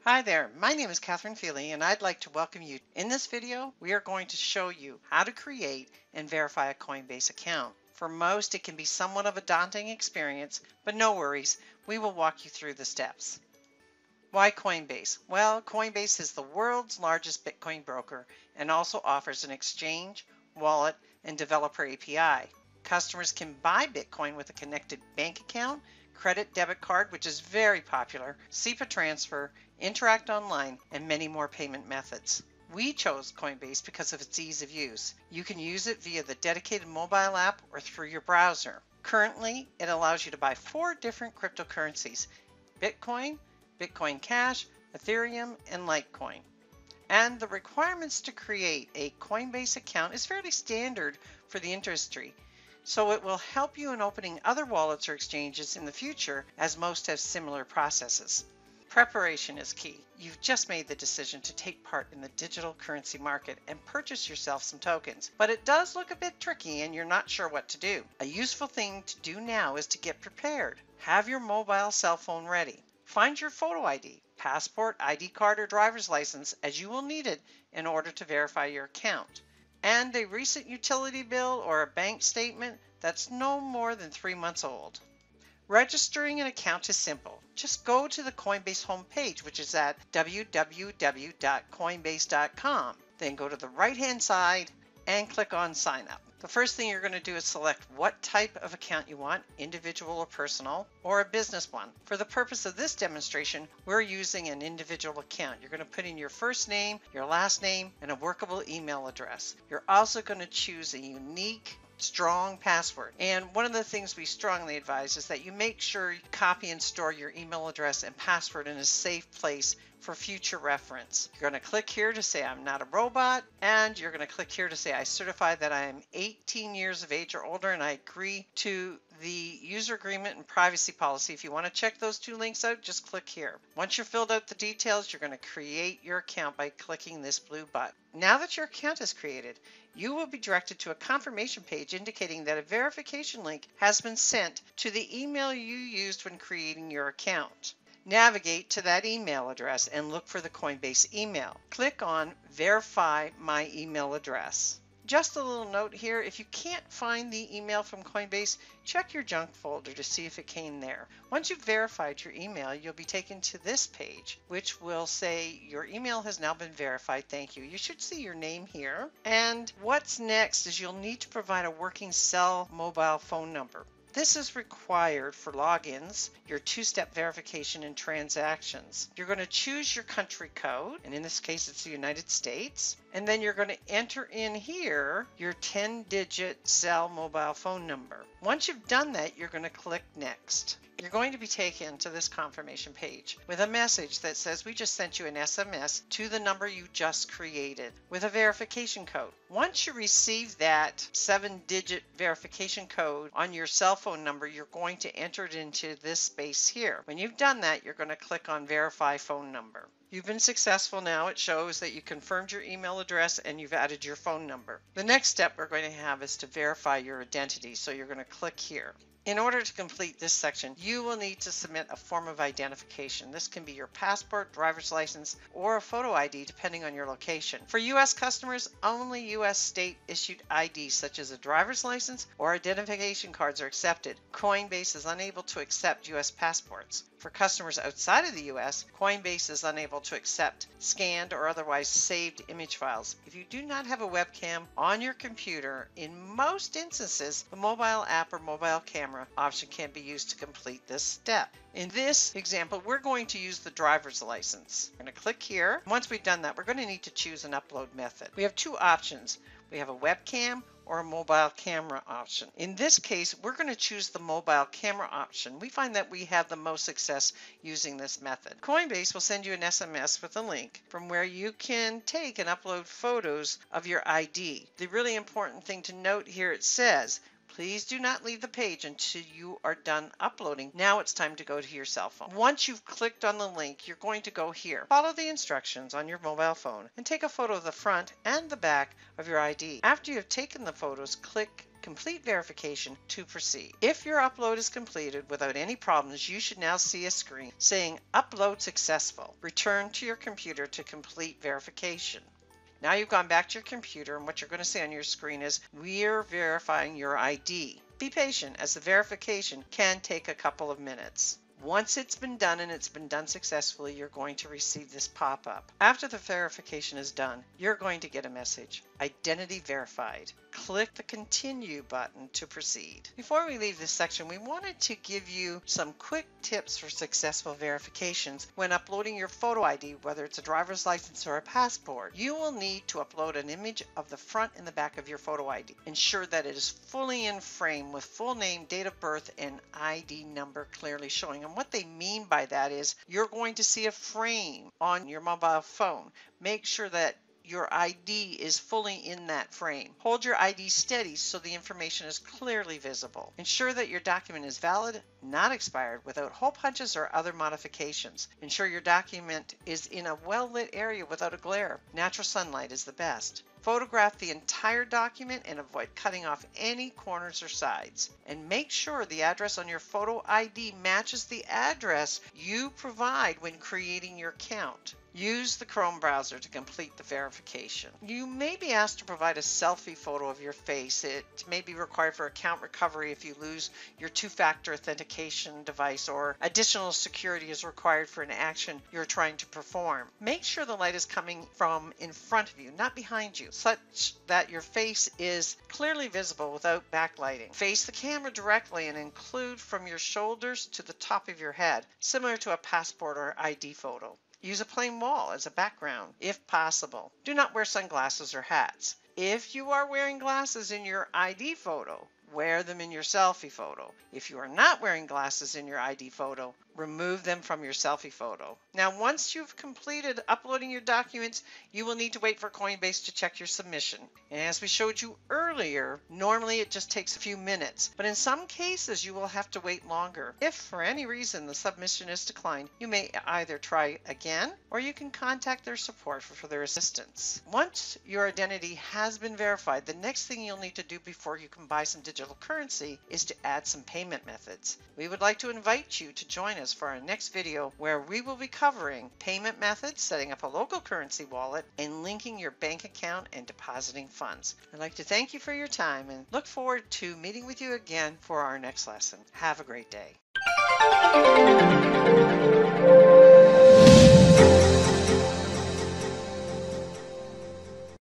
Hi there, my name is Catherine Feely and I'd like to welcome you. In this video, we are going to show you how to create and verify a Coinbase account. For most, it can be somewhat of a daunting experience, but no worries, we will walk you through the steps. Why Coinbase? Well, Coinbase is the world's largest Bitcoin broker and also offers an exchange, wallet, and developer API. Customers can buy Bitcoin with a connected bank account, credit debit card, which is very popular, SEPA transfer, Interact Online, and many more payment methods. We chose Coinbase because of its ease of use. You can use it via the dedicated mobile app or through your browser. Currently, it allows you to buy 4 different cryptocurrencies: Bitcoin, Bitcoin Cash, Ethereum, and Litecoin. And the requirements to create a Coinbase account is fairly standard for the industry, so it will help you in opening other wallets or exchanges in the future, as most have similar processes. Preparation is key. You've just made the decision to take part in the digital currency market and purchase yourself some tokens, but it does look a bit tricky and you're not sure what to do. A useful thing to do now is to get prepared. Have your mobile cell phone ready. Find your photo ID, passport, ID card, or driver's license, as you will need it in order to verify your account. And a recent utility bill or a bank statement that's no more than 3 months old. Registering an account is simple. Just go to the Coinbase homepage, which is at www.coinbase.com. Then go to the right-hand side and click on Sign Up. The first thing you're going to do is select what type of account you want, individual or personal, or a business one. For the purpose of this demonstration, we're using an individual account. You're going to put in your first name, your last name, and a workable email address. You're also going to choose a unique, strong password. And one of the things we strongly advise is that you make sure you copy and store your email address and password in a safe place for future reference. You're going to click here to say I'm not a robot, and you're going to click here to say I certify that I am 18 years of age or older and I agree to the user agreement and privacy policy. If you want to check those 2 links out, just click here. Once you've filled out the details, you're going to create your account by clicking this blue button. Now that your account is created, you will be directed to a confirmation page indicating that a verification link has been sent to the email you used when creating your account. Navigate to that email address and look for the Coinbase email. Click on Verify My Email Address. Just a little note here, if you can't find the email from Coinbase, check your junk folder to see if it came there. Once you've verified your email, you'll be taken to this page, which will say your email has now been verified. Thank you. You should see your name here. And what's next is you'll need to provide a working cell mobile phone number. This is required for logins, your 2-step verification, and transactions. You're going to choose your country code, and in this case it's the United States, and then you're going to enter in here your 10-digit cell mobile phone number. Once you've done that, you're going to click Next. You're going to be taken to this confirmation page with a message that says we just sent you an SMS to the number you just created with a verification code. Once you receive that 7-digit verification code on your cell phone number, you're going to enter it into this space here. When you've done that, you're going to click on Verify Phone Number. You've been successful now. It shows that you confirmed your email address and you've added your phone number. The next step we're going to have is to verify your identity, so you're going to click here. In order to complete this section, you will need to submit a form of identification. This can be your passport, driver's license, or a photo ID depending on your location. For U.S. customers, only U.S. state-issued IDs such as a driver's license or identification cards are accepted. Coinbase is unable to accept U.S. passports. For customers outside of the U.S., Coinbase is unable to accept scanned or otherwise saved image files. If you do not have a webcam on your computer, in most instances, the mobile app or mobile camera option can be used to complete this step. In this example, we're going to use the driver's license. We're going to click here. Once we've done that, we're going to need to choose an upload method. We have 2 options. We have a webcam or a mobile camera option. In this case, we're going to choose the mobile camera option. We find that we have the most success using this method. Coinbase will send you an SMS with a link from where you can take and upload photos of your ID. The really important thing to note here, it says, Please do not leave the page until you are done uploading. Now it's time to go to your cell phone. Once you've clicked on the link, you're going to go here. Follow the instructions on your mobile phone and take a photo of the front and the back of your ID. After you have taken the photos, click Complete Verification to proceed. If your upload is completed without any problems, you should now see a screen saying Upload Successful. Return to your computer to complete verification. Now you've gone back to your computer, and what you're going to see on your screen is We're verifying your ID. Be patient, as the verification can take a couple of minutes. Once it's been done and it's been done successfully, you're going to receive this pop-up. After the verification is done, you're going to get a message, Identity Verified. Click the Continue button to proceed. Before we leave this section, we wanted to give you some quick tips for successful verifications when uploading your photo ID, whether it's a driver's license or a passport. You will need to upload an image of the front and the back of your photo ID. Ensure that it is fully in frame with full name, date of birth, and ID number clearly showing. And what they mean by that is you're going to see a frame on your mobile phone. Make sure that your ID is fully in that frame. Hold your ID steady so the information is clearly visible. Ensure that your document is valid, not expired, without hole punches or other modifications. Ensure your document is in a well-lit area without a glare. Natural sunlight is the best. Photograph the entire document and avoid cutting off any corners or sides. And make sure the address on your photo ID matches the address you provide when creating your account. Use the Chrome browser to complete the verification. You may be asked to provide a selfie photo of your face. It may be required for account recovery if you lose your two-factor authentication device, or additional security is required for an action you're trying to perform. Make sure the light is coming from in front of you, not behind you, such that your face is clearly visible without backlighting. Face the camera directly and include from your shoulders to the top of your head, similar to a passport or ID photo. Use a plain wall as a background, if possible. Do not wear sunglasses or hats. If you are wearing glasses in your ID photo, wear them in your selfie photo. If you are not wearing glasses in your ID photo, remove them from your selfie photo. Now, once you've completed uploading your documents, you will need to wait for Coinbase to check your submission. And as we showed you earlier, normally it just takes a few minutes, but in some cases you will have to wait longer. If for any reason the submission is declined, you may either try again or you can contact their support for their assistance. Once your identity has been verified, the next thing you'll need to do before you can buy some digital currency is to add some payment methods. We would like to invite you to join us for our next video, where we will be covering payment methods, setting up a local currency wallet, and linking your bank account and depositing funds. I'd like to thank you for your time and look forward to meeting with you again for our next lesson. Have a great day.